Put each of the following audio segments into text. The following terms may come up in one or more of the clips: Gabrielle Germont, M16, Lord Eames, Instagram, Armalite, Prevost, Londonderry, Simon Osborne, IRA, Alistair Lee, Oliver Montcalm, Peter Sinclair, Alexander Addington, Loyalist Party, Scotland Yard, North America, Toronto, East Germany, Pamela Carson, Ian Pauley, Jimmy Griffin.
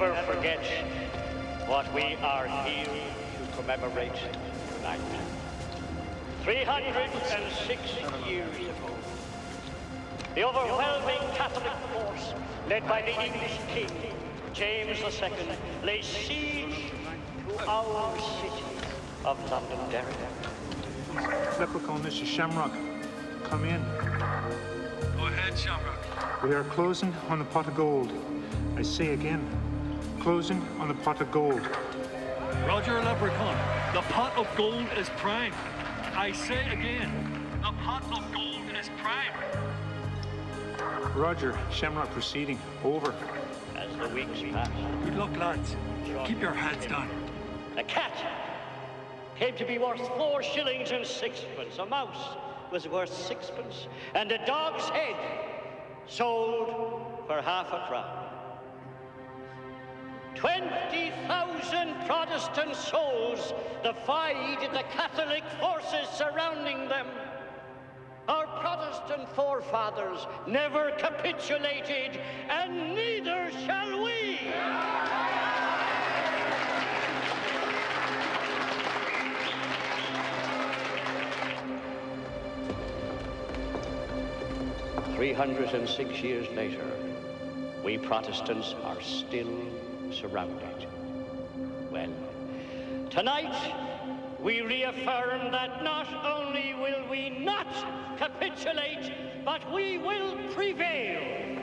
never forget what we are here to commemorate tonight. 360 years ago, the overwhelming Catholic force led by the English King, James II, lay siege to our city of Londonderry. Leprechaun, this is Shamrock. Come in. Go ahead, Shamrock. We are closing on the pot of gold. I say again, closing on the pot of gold. Roger, Leprechaun. The pot of gold is prime. I say again, the pot of gold is prime. Roger, Shamrock proceeding. Over. As the weeks pass. Good luck, lads. Keep your heads down. A cat came to be worth 4 shillings and 6pence. A mouse was worth 6pence. And a dog's head sold for half a crown. 20,000 Protestant souls defied the Catholic forces surrounding them. Our Protestant forefathers never capitulated, and neither shall we! Yeah. 306 years later, we Protestants are still surrounded. Well, tonight we reaffirm that not only will we not capitulate, but we will prevail.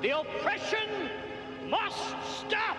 The oppression must stop!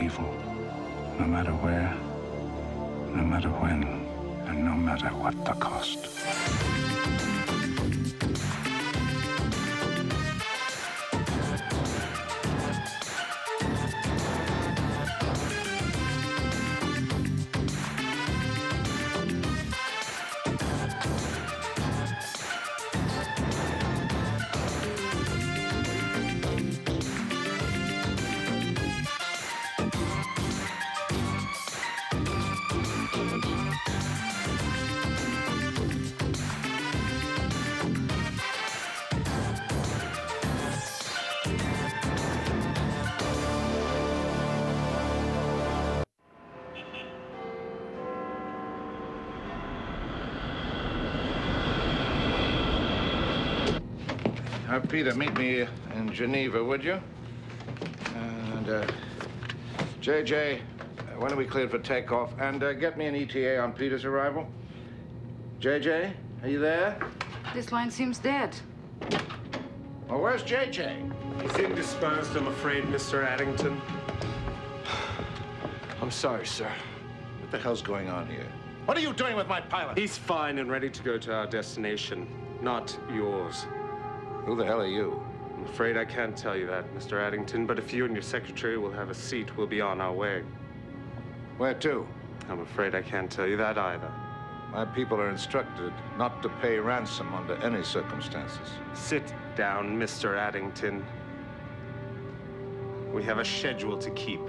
Evil, no matter where, no matter when, and no matter what the cost. Peter, meet me in Geneva, would you? And, JJ, when are we cleared for takeoff? And get me an ETA on Peter's arrival. JJ, are you there? This line seems dead. Well, where's JJ? He's indisposed, I'm afraid, Mr. Addington. I'm sorry, sir. What the hell's going on here? What are you doing with my pilot? He's fine and ready to go to our destination, not yours. Who the hell are you? I'm afraid I can't tell you that, Mr. Addington, but if you and your secretary will have a seat, we'll be on our way. Where to? I'm afraid I can't tell you that either. My people are instructed not to pay ransom under any circumstances. Sit down, Mr. Addington. We have a schedule to keep.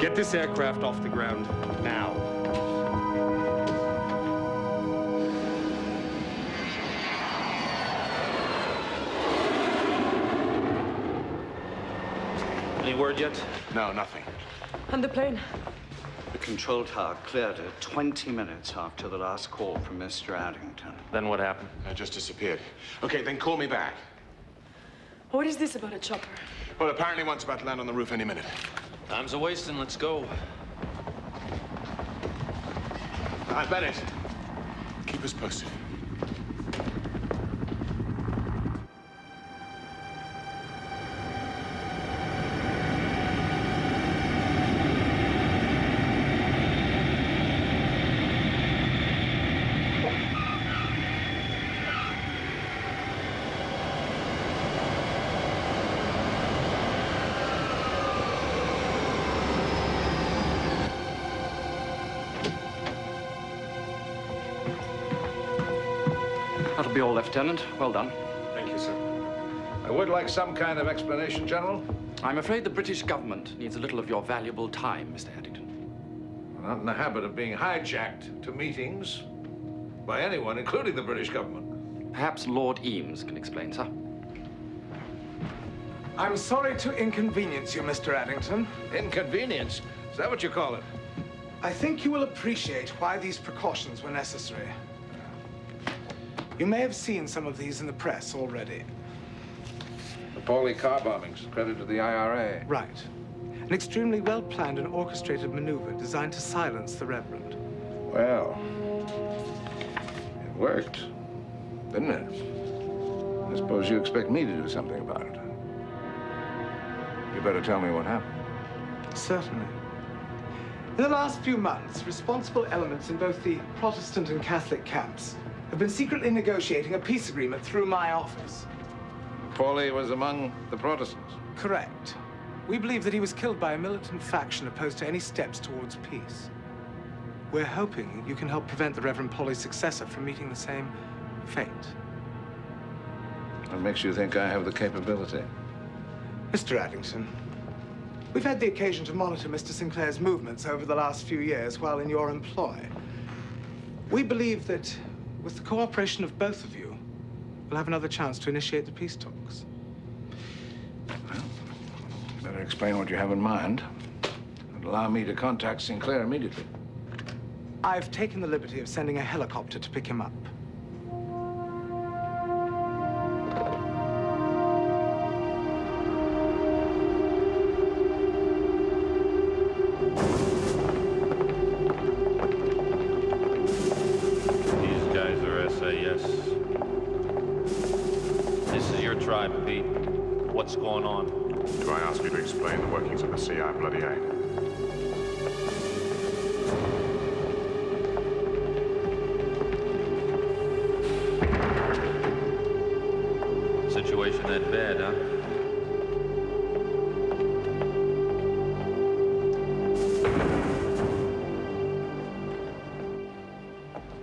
Get this aircraft off the ground, now. Any word yet? No, nothing. And the plane? The control tower cleared it 20 minutes after the last call from Mr. Addington. Then what happened? I just disappeared. Okay, then call me back. What is this about a chopper? Well, apparently one's about to land on the roof any minute. Time's a-wasting, let's go. I bet it. Keep us posted. Lieutenant, well done. Thank you, sir. I would like some kind of explanation, General. I'm afraid the British government needs a little of your valuable time, Mr. Addington. We're not in the habit of being hijacked to meetings by anyone, including the British government. Perhaps Lord Eames can explain, sir. I'm sorry to inconvenience you, Mr. Addington. Inconvenience? Is that what you call it? I think you will appreciate why these precautions were necessary. You may have seen some of these in the press already. The Pauley car bombings, credit to the IRA. Right. An extremely well-planned and orchestrated maneuver designed to silence the Reverend. Well, it worked, didn't it? I suppose you expect me to do something about it. You better tell me what happened. Certainly. In the last few months, responsible elements in both the Protestant and Catholic camps have been secretly negotiating a peace agreement through my office. Pauley was among the Protestants? Correct. We believe that he was killed by a militant faction opposed to any steps towards peace. We're hoping you can help prevent the Reverend Pauley's successor from meeting the same fate. What makes you think I have the capability? Mr. Addington, we've had the occasion to monitor Mr. Sinclair's movements over the last few years while in your employ. We believe that with the cooperation of both of you, we'll have another chance to initiate the peace talks. Well, you better explain what you have in mind and allow me to contact Sinclair immediately. I've taken the liberty of sending a helicopter to pick him up. gone on. Do I ask you to explain the workings of the CI Bloody Aid? Situation that bad, huh?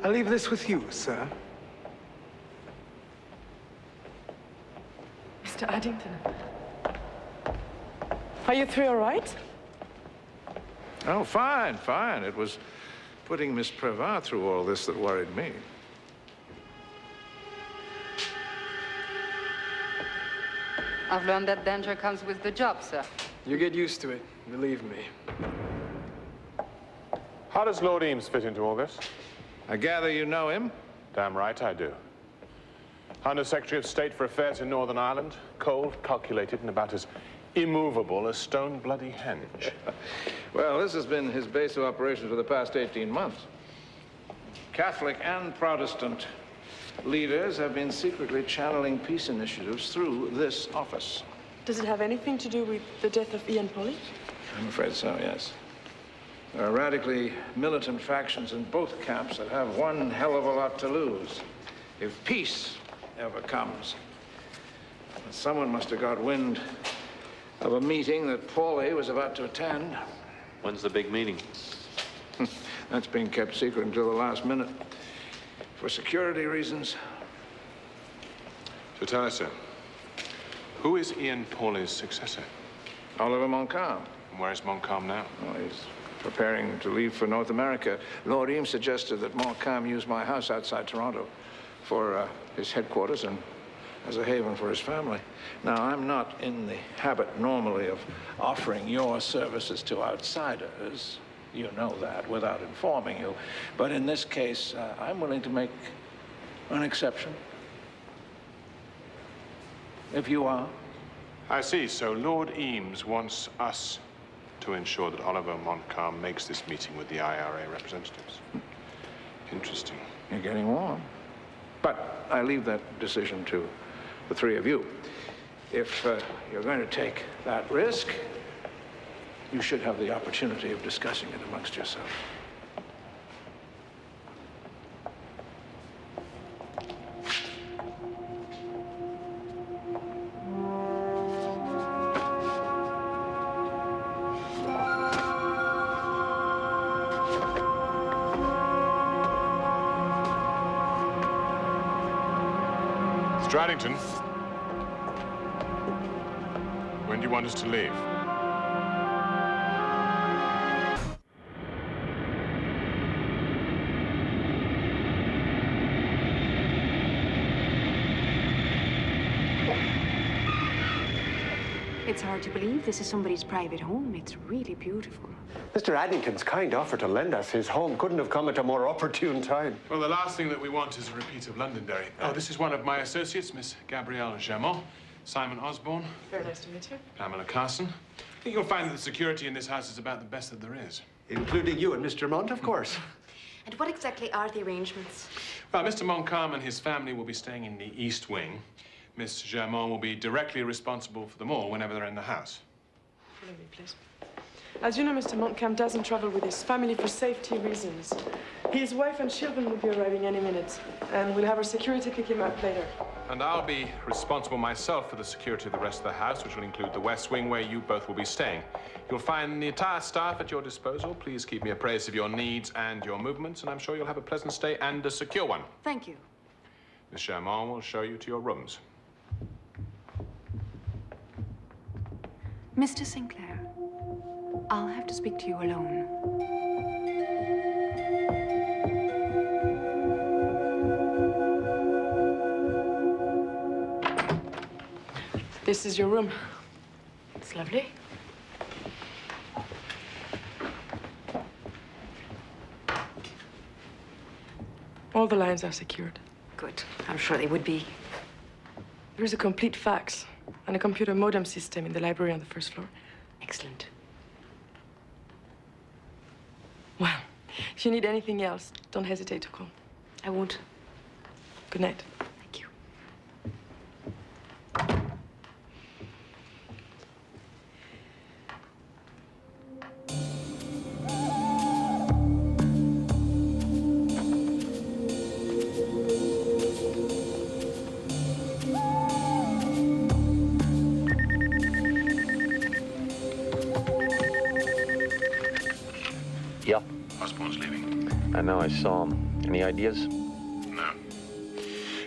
I'll leave this with you, sir. Mr. Addington. Are you three all right? Oh, fine, fine. It was putting Miss Prevost through all this that worried me. I've learned that danger comes with the job, sir. You get used to it, believe me. How does Lord Eames fit into all this? I gather you know him? Damn right I do. Under Secretary of State for Affairs in Northern Ireland, cold, calculated, and about as immovable as stone-bloody henge. Well, this has been his base of operations for the past 18 months. Catholic and Protestant leaders have been secretly channeling peace initiatives through this office. Does it have anything to do with the death of Ian Pauley? I'm afraid so, yes. There are radically militant factions in both camps that have one hell of a lot to lose, if peace ever comes. But someone must have got wind of a meeting that Pauley was about to attend. When's the big meeting? That's been kept secret until the last minute, for security reasons. So tell us, sir, who is Ian Pauley's successor? Oliver Montcalm. And where is Montcalm now? Oh, he's preparing to leave for North America. Lord Eames suggested that Montcalm use my house outside Toronto for his headquarters and as a haven for his family. Now, I'm not in the habit normally of offering your services to outsiders. You know that without informing you. But in this case, I'm willing to make an exception. If you are. I see. So Lord Eames wants us to ensure that Oliver Montcalm makes this meeting with the IRA representatives. Interesting. You're getting warm. But I leave that decision to the three of you. If you're going to take that risk, you should have the opportunity of discussing it amongst yourselves. Mr. Addington, when do you want us to leave? It's hard to believe this is somebody's private home. It's really beautiful. Mr. Addington's kind offer to lend us his home couldn't have come at a more opportune time. Well, the last thing that we want is a repeat of Londonderry. Oh, this is one of my associates, Miss Gabrielle Germont. Simon Osborne. Very nice to meet you. Pamela Carson. I think you'll find that the security in this house is about the best that there is. Including you and Mr. Mont, of course. And what exactly are the arrangements? Well, Mr. Montcalm and his family will be staying in the East Wing. Miss Germont will be directly responsible for them all whenever they're in the house. Follow me, please. As you know, Mr. Montcalm doesn't travel with his family for safety reasons. His wife and children will be arriving any minute, and we'll have our security pick him up later. And I'll be responsible myself for the security of the rest of the house, which will include the West Wing, where you both will be staying. You'll find the entire staff at your disposal. Please keep me apprised of your needs and your movements, and I'm sure you'll have a pleasant stay and a secure one. Thank you. Miss Germont will show you to your rooms. Mr. Sinclair, I'll have to speak to you alone. This is your room. It's lovely. All the lines are secured. Good. I'm sure they would be. There is a complete fax and a computer modem system in the library on the first floor. Excellent. Well, if you need anything else, don't hesitate to call. I won't. Good night. Thank you. Yeah. Osborne's leaving. I know, I saw him. Any ideas? No.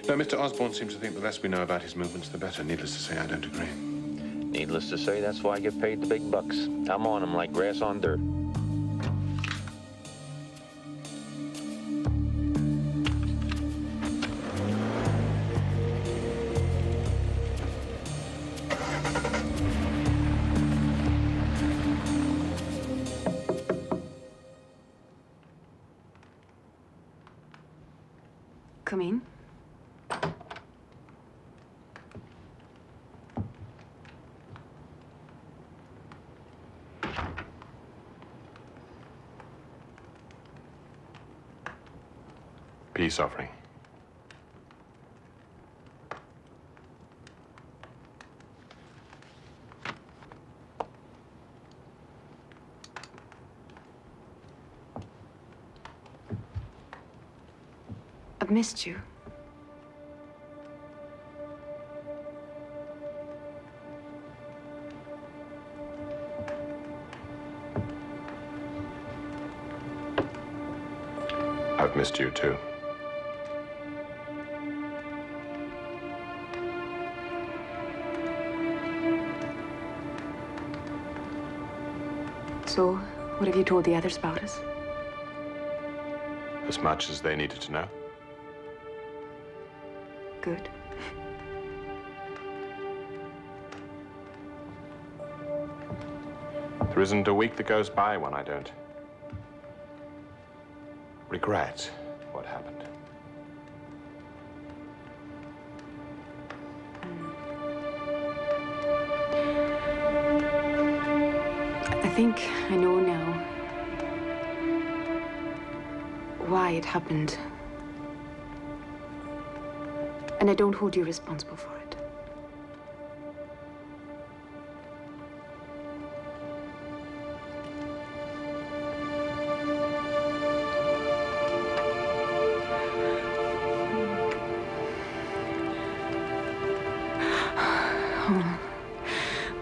No, Mr. Osborne seems to think the less we know about his movements, the better. Needless to say, I don't agree. Needless to say, that's why I get paid the big bucks. I'm on him like grass on dirt. Come in. Peace offering. I've missed you. I've missed you too. So, what have you told the others about us? As much as they needed to know. Good. There isn't a week that goes by when I don't regret what happened. I think I know now why it happened. And I don't hold you responsible for it.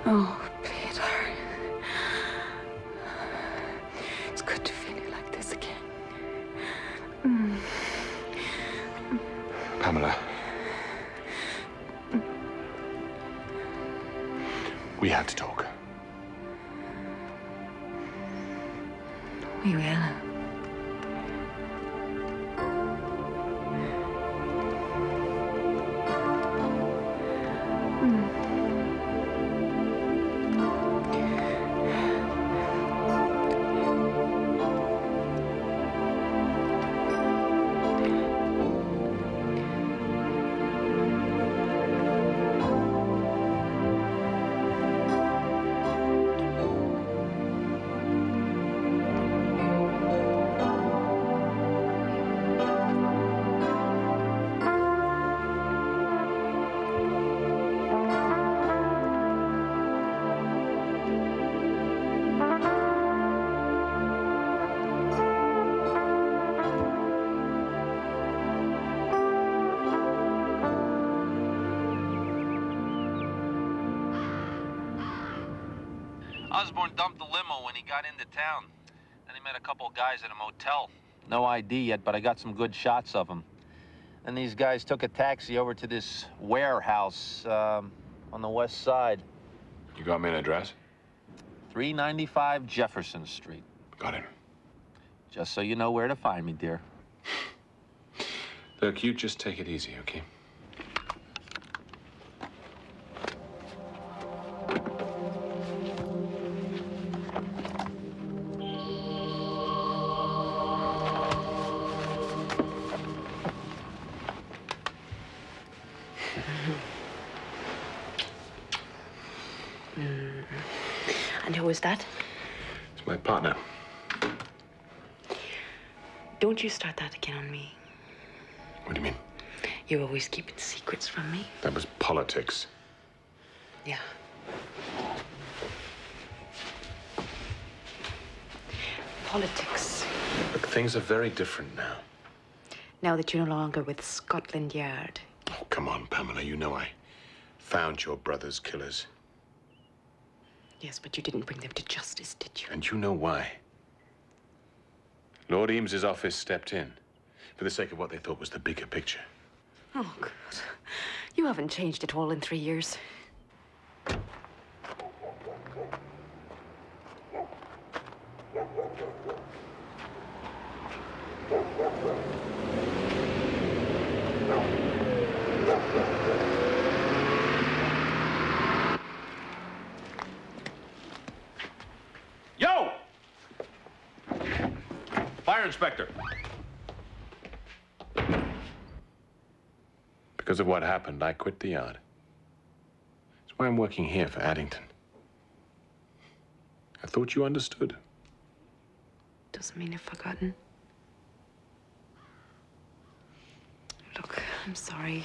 Oh, Peter. It's good to feel you like this again. Pamela. We have to talk. We will. Osborne dumped the limo when he got into town. Then he met a couple of guys at a motel. No ID yet, but I got some good shots of him. And these guys took a taxi over to this warehouse on the west side. You got me an address? 395 Jefferson Street. Got it. Just so you know where to find me, dear. Look, you just take it easy, okay? And who is that? It's my partner. Don't you start that again on me. What do you mean? You always keep it secrets from me. That was politics. Yeah. Politics. Look, things are very different now. Now that you're no longer with Scotland Yard. Oh, come on, Pamela. You know I found your brother's killers. Yes, but you didn't bring them to justice, did you? And you know why. Lord Eames's office stepped in for the sake of what they thought was the bigger picture. Oh, God. You haven't changed at all in 3 years. Yo! Fire inspector. Because of what happened, I quit the yard. That's why I'm working here for Addington. I thought you understood. Doesn't mean I've forgotten. Look, I'm sorry.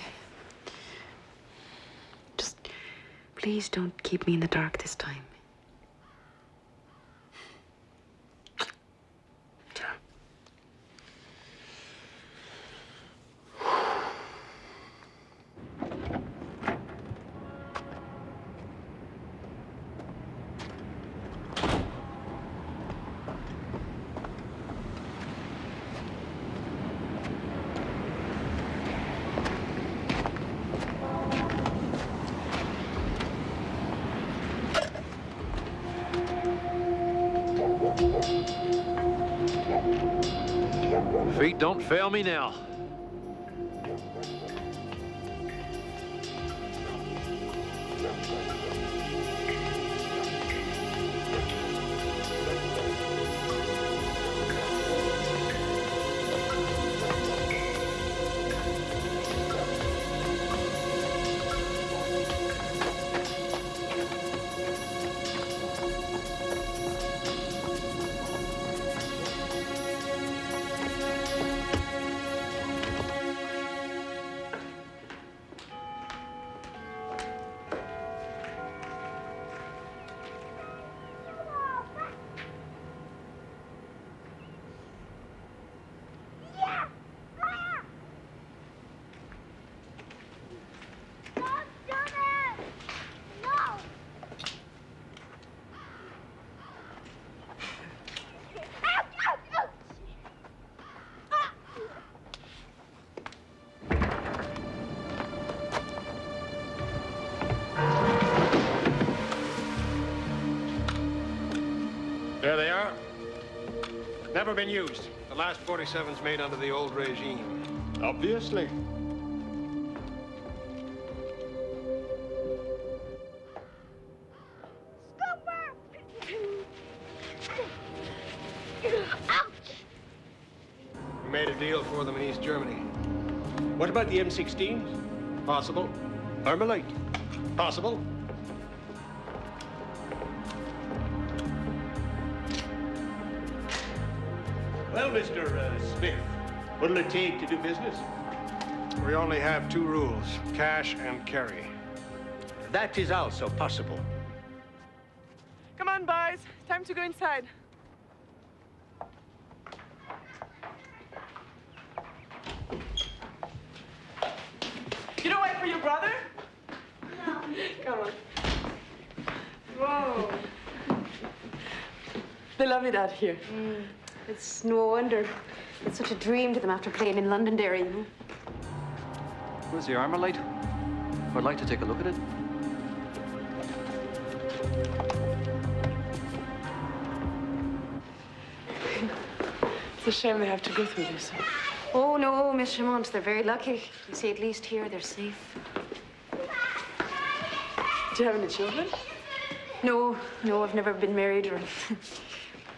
Just please don't keep me in the dark this time. Feet don't fail me now. There they are. Never been used. The last 47's made under the old regime. Obviously. We made a deal for them in East Germany. What about the M16? Possible. Armalite? Possible. Well, Mr. Smith, what'll it take to do business? We only have two rules, cash and carry. That is also possible. Come on, boys. Time to go inside. You don't wait for your brother? No. Come on. Whoa. They love it out here. Mm. It's no wonder. It's such a dream to them after playing in Londonderry, you know. Where's the Armalite? I'd like to take a look at it. It's a shame they have to go through this. Oh, no, Miss Germont, they're very lucky. You see, at least here they're safe. Do you have any children? No, no, I've never been married or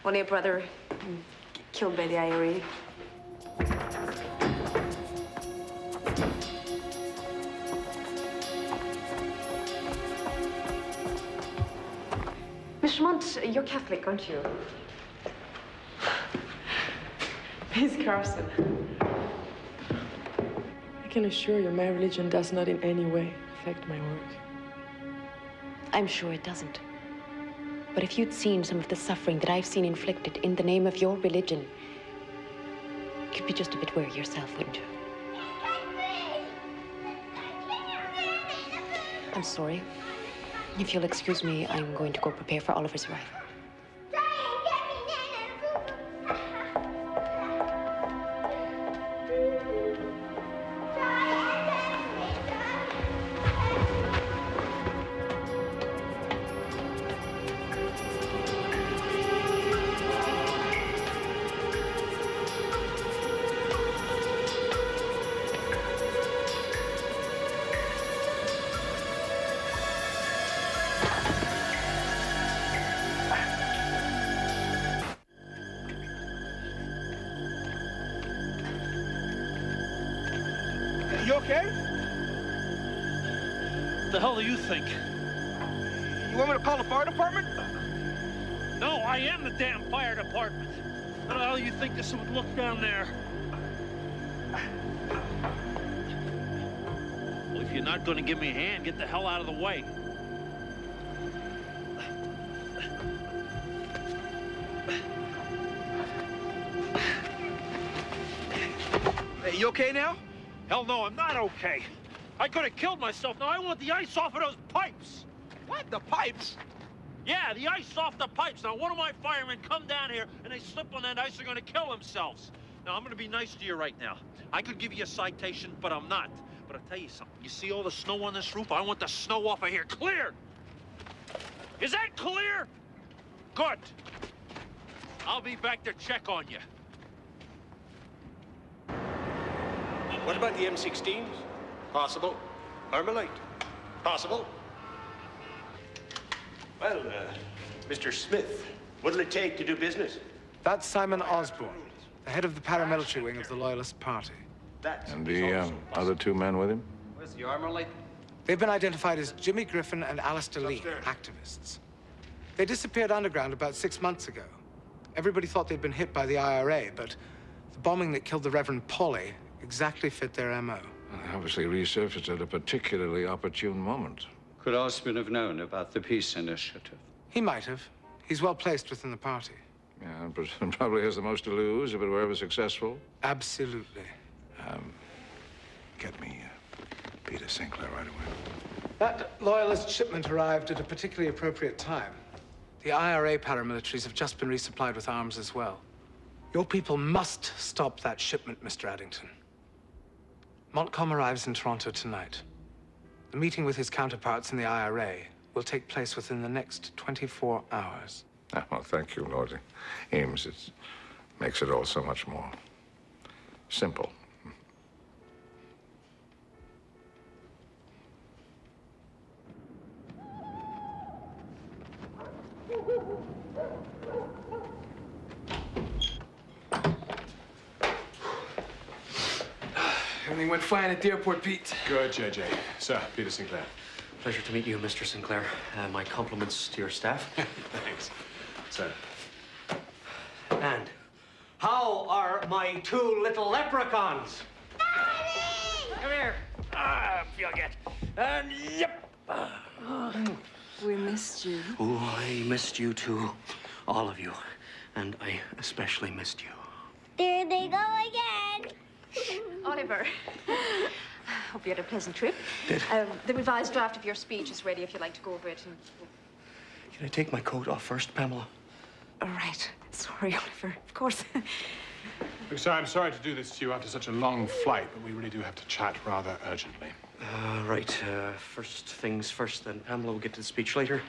only a brother. Killed by the IRA. Miss Mont, you're Catholic, aren't you? Miss Carson. I can assure you my religion does not in any way affect my work. I'm sure it doesn't. But if you'd seen some of the suffering that I've seen inflicted in the name of your religion, you'd be just a bit wary yourself, wouldn't you? I'm sorry. If you'll excuse me, I'm going to go prepare for Oliver's arrival. You okay? What the hell do you think? You want me to call the fire department? No, I am the damn fire department. How the hell do you think this would look down there? Well, if you're not going to give me a hand, get the hell out of the way. Hey, you okay now? Hell no, I'm not okay. I could have killed myself. Now I want the ice off of those pipes. What, the pipes? Yeah, the ice off the pipes. Now one of my firemen come down here and they slip on that ice, they're gonna kill themselves. Now I'm gonna be nice to you right now. I could give you a citation, but I'm not. But I'll tell you something. You see all the snow on this roof? I want the snow off of here. Clear! Is that clear? Good. I'll be back to check on you. What about the M16s? Possible. Armalite. Possible. Well, Mr. Smith, what'll it take to do business? That's Simon Osborne, the head of the paramilitary wing of the Loyalist Party. And the other two men with him? Where's the Armalite? They've been identified as Jimmy Griffin and Alistair Lee, activists. They disappeared underground about 6 months ago. Everybody thought they'd been hit by the IRA, but the bombing that killed the Reverend Pauley exactly fit their MO. Well, they obviously resurfaced at a particularly opportune moment. Could Osborne have known about the peace initiative? He might have. He's well placed within the party. Yeah, but probably has the most to lose if it were ever successful. Absolutely. Get me Peter Sinclair right away. That Loyalist shipment arrived at a particularly appropriate time. The IRA paramilitaries have just been resupplied with arms as well. Your people must stop that shipment, Mr. Addington. Montcalm arrives in Toronto tonight. The meeting with his counterparts in the IRA will take place within the next 24 hours. Oh, well, thank you, Lord Eames. It makes it all so much more simple. Everything went fine at the airport, Pete. Good, JJ. Sir, Peter Sinclair. Pleasure to meet you, Mr. Sinclair. My compliments to your staff. Thanks, sir. And how are my two little leprechauns? Daddy! Come here. I feel good. And yep. We missed you. Oh, I missed you too. All of you. And I especially missed you. There they go again. Oliver, hope you had a pleasant trip. Did. The revised draft of your speech is ready if you'd like to go over it. And... Can I take my coat off first, Pamela? All right. Sorry, Oliver. Of course. Look, sir, I'm sorry to do this to you after such a long flight, but we really do have to chat rather urgently. Right. First things first, then. Pamela will get to the speech later.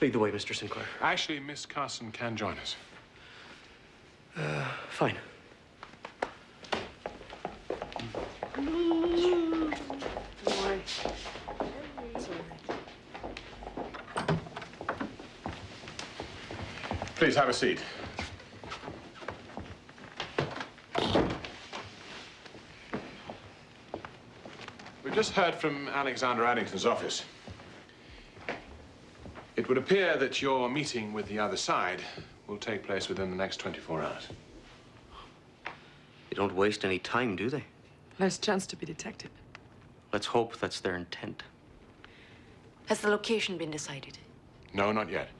Lead the way, Mr. Sinclair. Actually, Miss Carson can join us. Fine. Don't worry. It's all right. Please have a seat. We've just heard from Alexander Addington's office. It would appear that your meeting with the other side will take place within the next 24 hours. They don't waste any time, do they? Last chance to be detected. Let's hope that's their intent. Has the location been decided? No, not yet.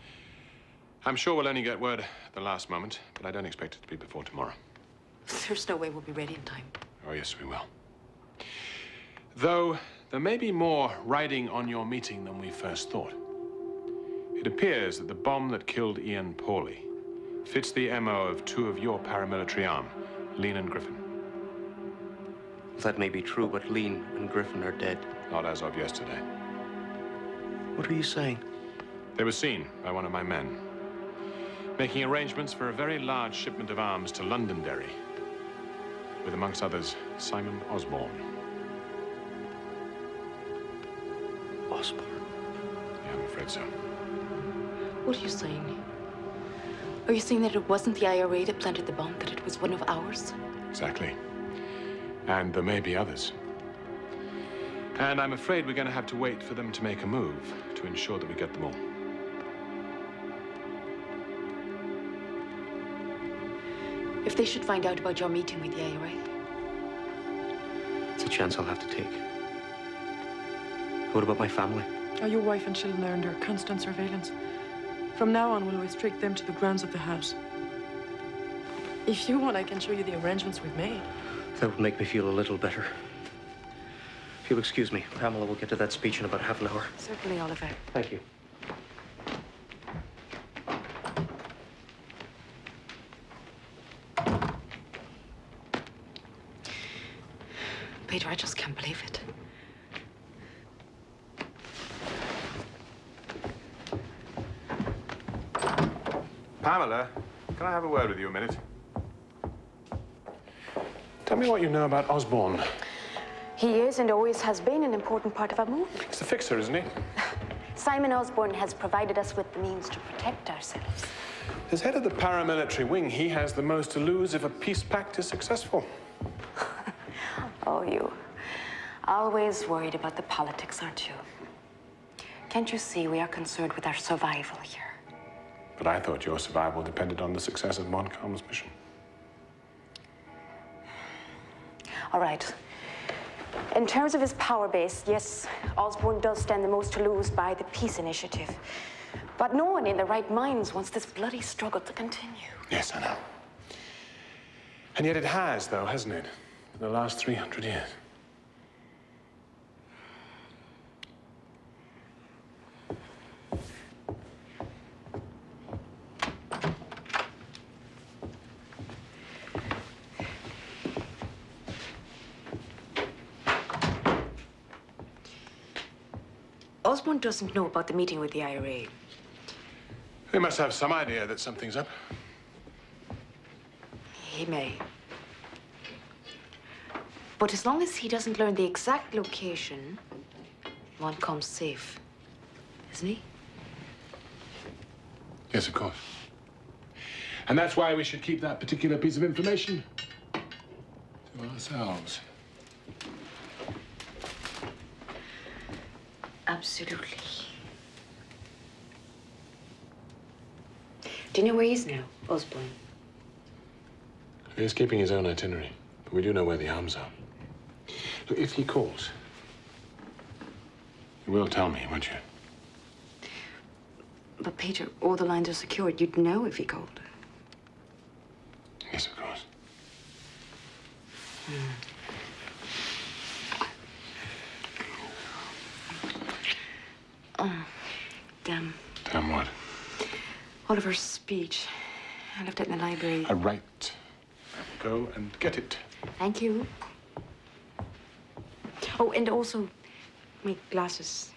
I'm sure we'll only get word at the last moment, but I don't expect it to be before tomorrow. There's no way we'll be ready in time. Oh, yes, we will. Though there may be more riding on your meeting than we first thought. It appears that the bomb that killed Ian Pauley fits the MO of two of your paramilitary arm, Lean and Griffin. That may be true, but Lean and Griffin are dead. Not as of yesterday. What are you saying? They were seen by one of my men, making arrangements for a very large shipment of arms to Londonderry, with, amongst others, Simon Osborne. Osborne? Yeah, I'm afraid so. What are you saying? Are you saying that it wasn't the IRA that planted the bomb, that it was one of ours? Exactly. And there may be others. And I'm afraid we're going to have to wait for them to make a move to ensure that we get them all. If they should find out about your meeting with the IRA? It's a chance I'll have to take. What about my family? Oh, your wife and children are under constant surveillance. From now on, we'll restrict them to the grounds of the house. If you want, I can show you the arrangements we've made. That would make me feel a little better. If you'll excuse me, Pamela will get to that speech in about half an hour. Certainly, Oliver. Thank you. Peter, I just can't believe it. Pamela, can I have a word with you a minute? Tell me what you know about Osborne. He is and always has been an important part of our move. He's the fixer, isn't he? Simon Osborne has provided us with the means to protect ourselves. As head of the paramilitary wing, he has the most to lose if a peace pact is successful. Oh, you. Always worried about the politics, aren't you? Can't you see we are concerned with our survival here? But I thought your survival depended on the success of Montcalm's mission. All right. In terms of his power base, yes, Osborne does stand the most to lose by the peace initiative. But no one in their right minds wants this bloody struggle to continue. Yes, I know. And yet it has, though, hasn't it? In the last 300 years. Osborne doesn't know about the meeting with the IRA. He must have some idea that something's up. He may. But as long as he doesn't learn the exact location, Montcalm's safe, isn't he? Yes, of course. And that's why we should keep that particular piece of information to ourselves. Absolutely. Do you know where he is now, Osborne? He's keeping his own itinerary, but we do know where the arms are. Look, if he calls, you will tell me, won't you? But, Peter, all the lines are secured. You'd know if he called. Yes, of course. Oh, damn. Damn what? Oliver's speech. I left it in the library. All right. Go and get it. Thank you. Oh, and also, my glasses.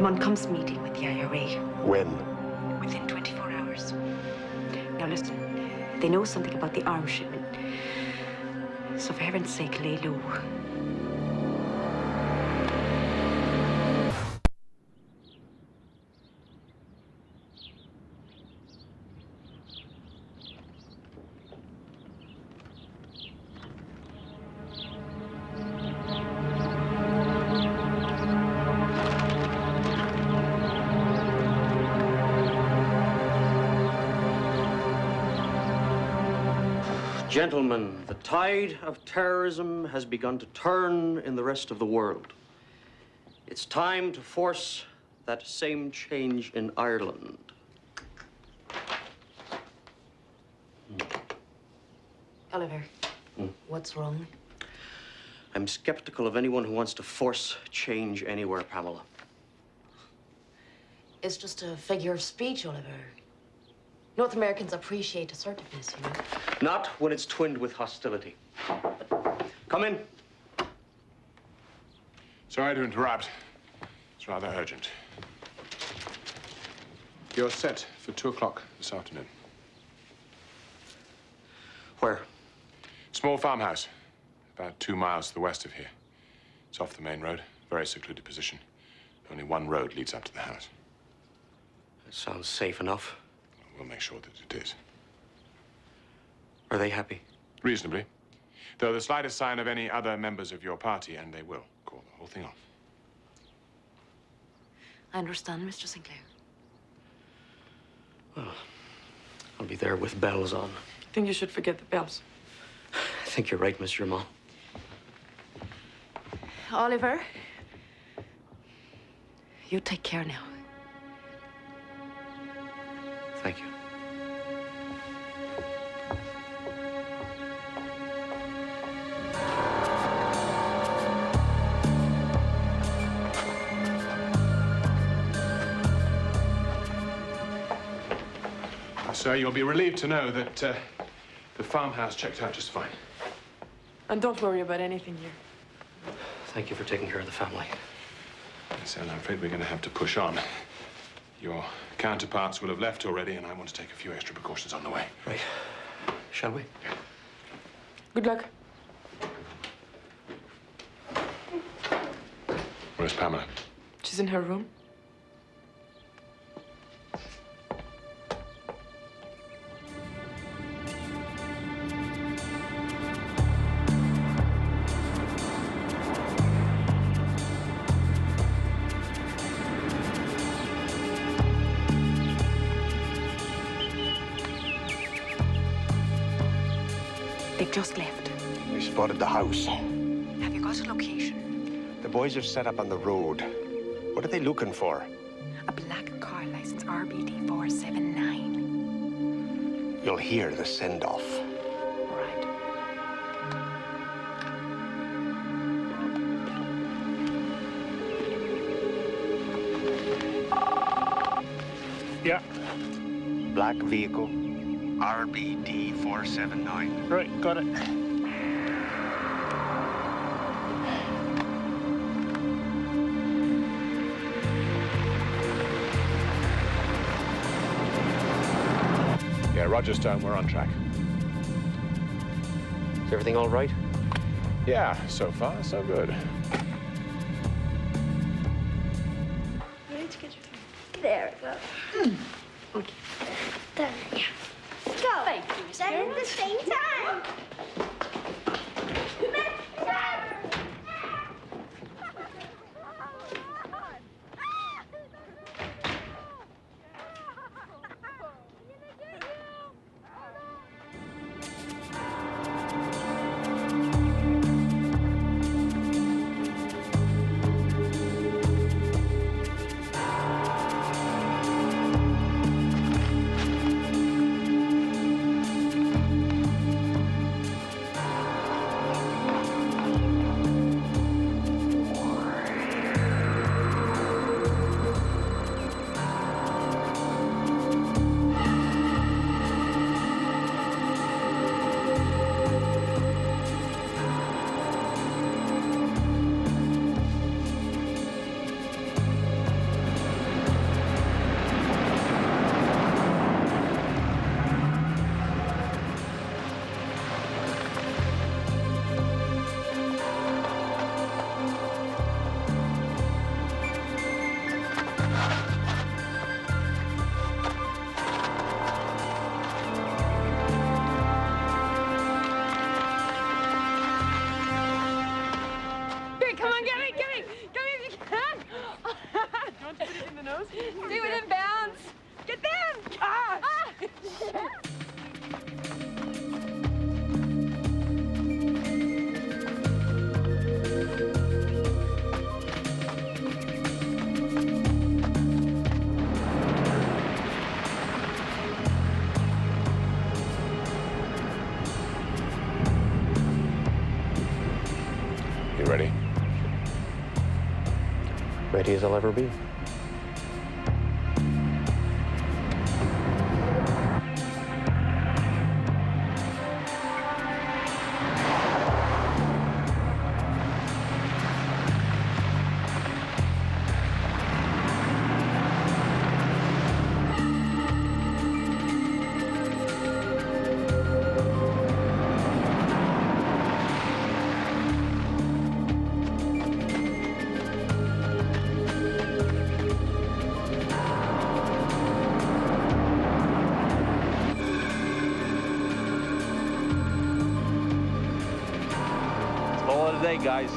Montcalm's meeting with the IRA. When? Within 24 hours. Now, listen. They know something about the arms shipment. So for heaven's sake, lay low. Gentlemen, the tide of terrorism has begun to turn in the rest of the world. It's time to force that same change in Ireland. Oliver, what's wrong? I'm skeptical of anyone who wants to force change anywhere, Pamela. It's just a figure of speech, Oliver. North Americans appreciate assertiveness, you know. Not when it's twinned with hostility. Come in. Sorry to interrupt. It's rather urgent. You're set for 2 o'clock this afternoon. Where? Small farmhouse, about 2 miles to the west of here. It's off the main road, very secluded position. Only one road leads up to the house. That sounds safe enough. We'll make sure that it is. Are they happy? Reasonably. Though the slightest sign of any other members of your party, and they will call the whole thing off. I understand, Mr. Sinclair. Well, I'll be there with bells on. I think you should forget the bells. I think you're right, Miss Germont. Oliver, you take care now. Thank you. Sir, you'll be relieved to know that the farmhouse checked out just fine. And don't worry about anything here. Thank you for taking care of the family. Yes, and I'm afraid we're going to have to push on. Your counterparts will have left already, and I want to take a few extra precautions on the way. Right. Shall we? Yeah. Good luck. Where's Pamela? She's in her room. Just left. We spotted the house. Have you got a location? The boys have set up on the road. What are they looking for? A black car license, RBD 479. You'll hear the send-off. Right. Yeah. Black vehicle. RBD 479. Right, got it. Yeah, Rogerstone, we're on track. Is everything all right? Yeah, so far, so good. Ready to get your phone? There it goes. Okay. There, yeah. Thank you, Miss Germont. At the same time. Ready as I'll ever be. way, guys.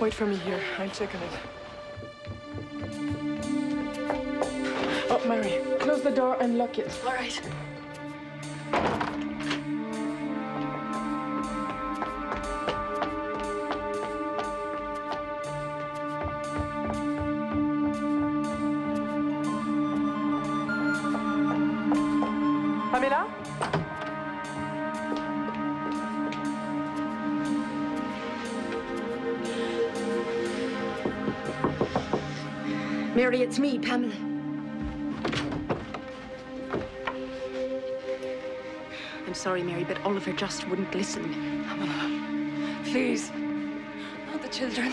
Wait for me here. I'm checking it. Oh, Mary, close the door and lock it. All right. It's me, Pamela. I'm sorry, Mary, but Oliver just wouldn't listen. Pamela, please. Not the children.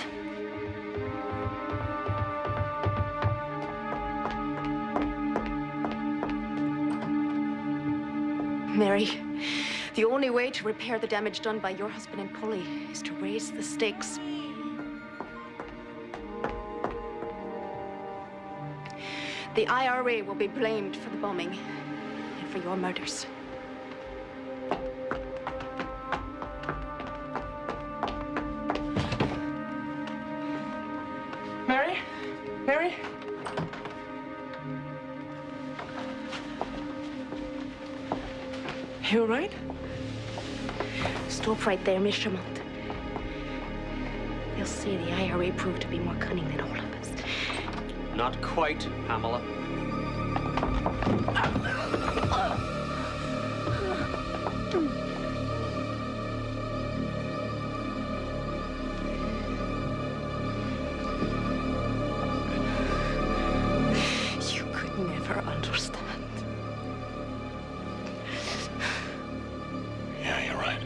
Mary, the only way to repair the damage done by your husband and Polly is to raise the stakes. The IRA will be blamed for the bombing and for your murders. Mary? Mary? You all right? Stop right there, Miss Germont. They'll say the IRA proved to be more cunning than all of us. Not quite, Pamela. You could never understand. Yeah, you're right.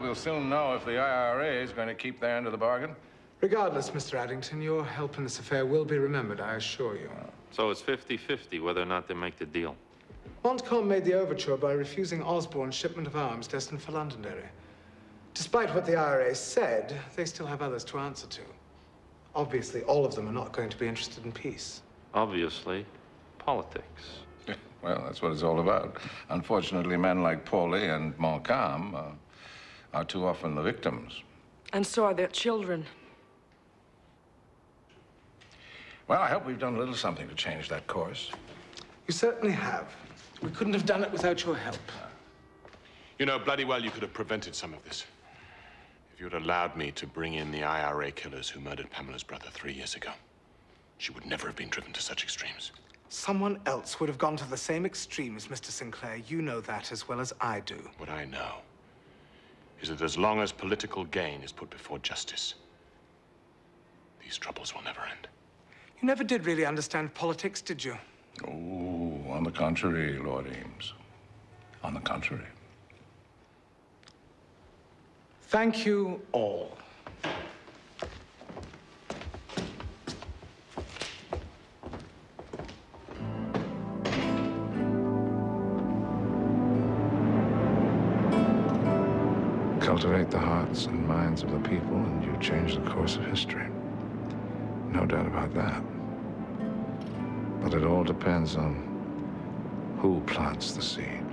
We'll soon know if the IRA is going to keep their end of the bargain. Regardless, Mr. Addington, your help in this affair will be remembered, I assure you. So it's 50-50 whether or not they make the deal. Montcalm made the overture by refusing Osborne's shipment of arms destined for Londonderry. Despite what the IRA said, they still have others to answer to. Obviously, all of them are not going to be interested in peace. Obviously, politics. Well, that's what it's all about. Unfortunately, men like Pauley and Montcalm are too often the victims. And so are their children. Well, I hope we've done a little something to change that course. You certainly have. We couldn't have done it without your help. You know bloody well you could have prevented some of this. If you'd allowed me to bring in the IRA killers who murdered Pamela's brother 3 years ago, she would never have been driven to such extremes. Someone else would have gone to the same extremes, Mr. Sinclair. You know that as well as I do. What I know is that as long as political gain is put before justice, these troubles will never end. You never did really understand politics, did you? Oh, on the contrary, Lord Eames. On the contrary. Thank you all. Cultivate the hearts and minds of the people, and you change the course of history. No doubt about that. But it all depends on who plants the seed.